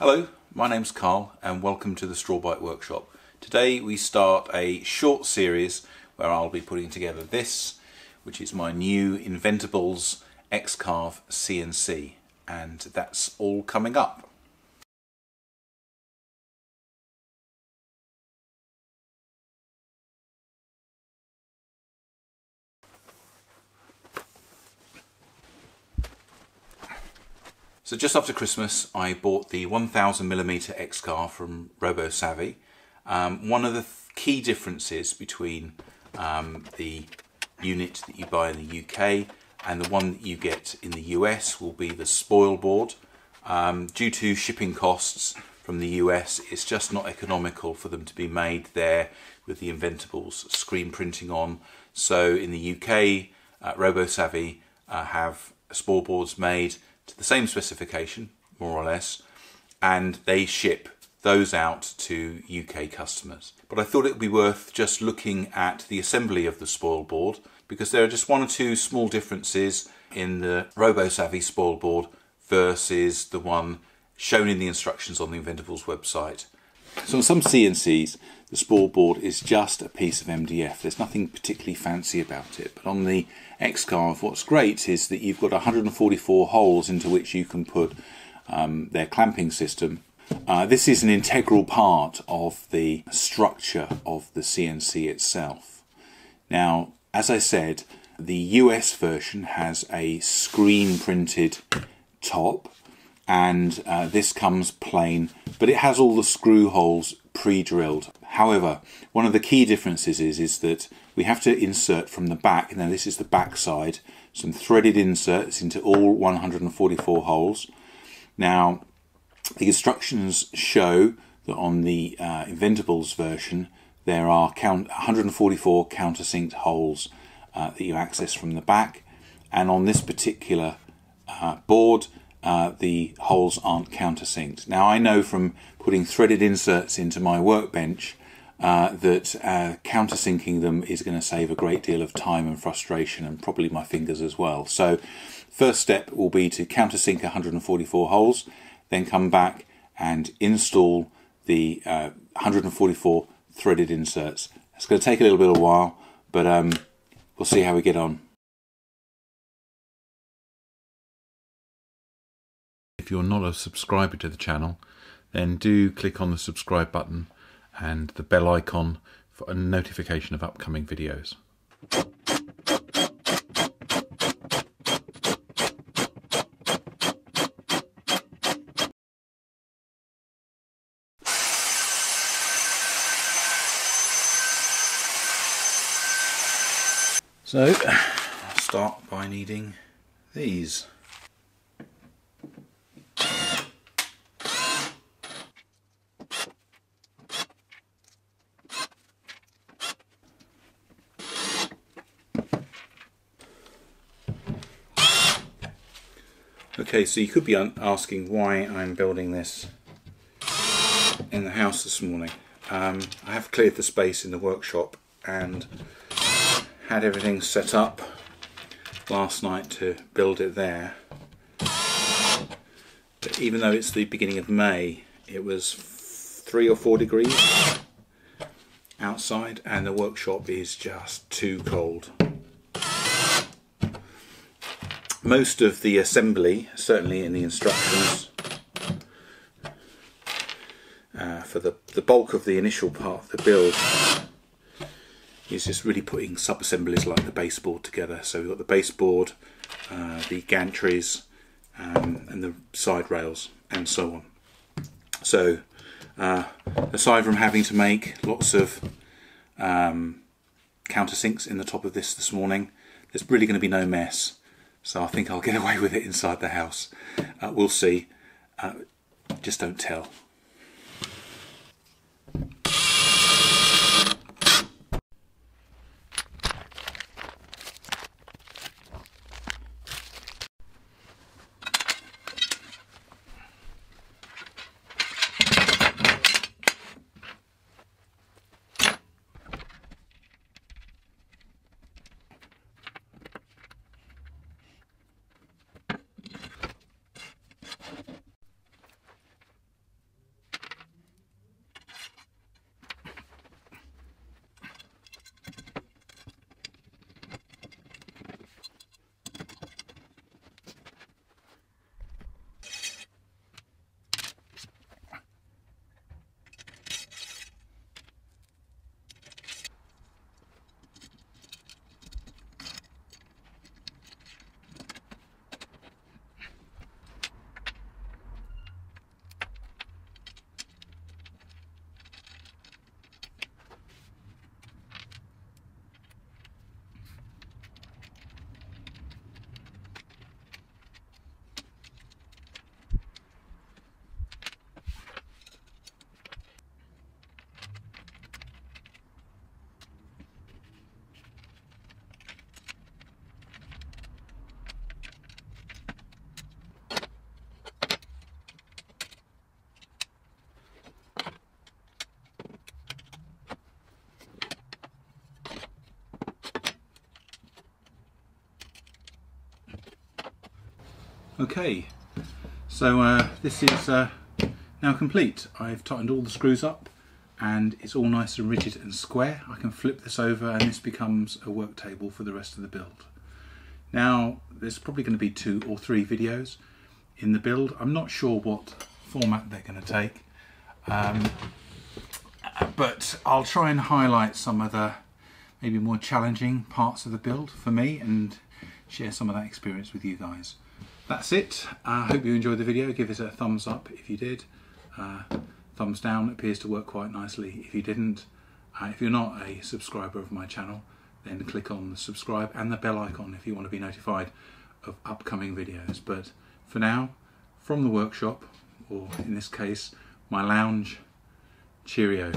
Hello, my name's Carl and welcome to the Strawbyte Workshop. Today we start a short series where I'll be putting together this, which is my new Inventables X-Carve CNC, and that's all coming up. So just after Christmas I bought the 1000mm X-Carve from RoboSavvy. One of the key differences between the unit that you buy in the UK and the one that you get in the US will be the spoil board. Due to shipping costs from the US, it's just not economical for them to be made there with the Inventables screen printing on. So in the UK, RoboSavvy have spoil boards made to the same specification, more or less, and they ship those out to UK customers. But I thought it would be worth just looking at the assembly of the spoil board, because there are just one or two small differences in the RoboSavvy spoil board versus the one shown in the instructions on the Inventables website. So on some CNCs, the spoil board is just a piece of MDF. There's nothing particularly fancy about it. But on the X-Carve, what's great is that you've got 144 holes into which you can put their clamping system. This is an integral part of the structure of the CNC itself. Now, as I said, the US version has a screen-printed top, and this comes plain, but it has all the screw holes pre-drilled. However, one of the key differences is that we have to insert from the back. Now this is the back side, some threaded inserts into all 144 holes. Now the instructions show that on the Inventables version there are 144 countersinked holes that you access from the back, and on this particular board the holes aren't countersinked. Now I know from putting threaded inserts into my workbench that countersinking them is going to save a great deal of time and frustration, and probably my fingers as well. So first step will be to countersink 144 holes, then come back and install the 144 threaded inserts. It's going to take a little bit of a while, but we'll see how we get on. If you're not a subscriber to the channel, then do click on the subscribe button and the bell icon for a notification of upcoming videos. So I'll start by kneading these. Okay, so you could be asking why I'm building this in the house this morning. I have cleared the space in the workshop and had everything set up last night to build it there. But even though it's the beginning of May, it was 3 or 4 degrees outside and the workshop is just too cold. Most of the assembly, certainly in the instructions, for the bulk of the initial part of the build, is just really putting sub-assemblies like the baseboard together. So we've got the baseboard, the gantries, and the side rails, and so on. So aside from having to make lots of countersinks in the top of this morning, there's really going to be no mess. So I think I'll get away with it inside the house. We'll see. Just don't tell. Okay, so this is now complete. I've tightened all the screws up and it's all nice and rigid and square. I can flip this over and this becomes a work table for the rest of the build. Now there's probably going to be 2 or 3 videos in the build. I'm not sure what format they're going to take, but I'll try and highlight some of the maybe more challenging parts of the build for me and share some of that experience with you guys. That's it. I hope you enjoyed the video. Give it a thumbs up if you did. Thumbs down appears to work quite nicely if you didn't. If you're not a subscriber of my channel, then click on the subscribe and the bell icon if you want to be notified of upcoming videos. But for now, from the workshop, or in this case, my lounge, cheerio.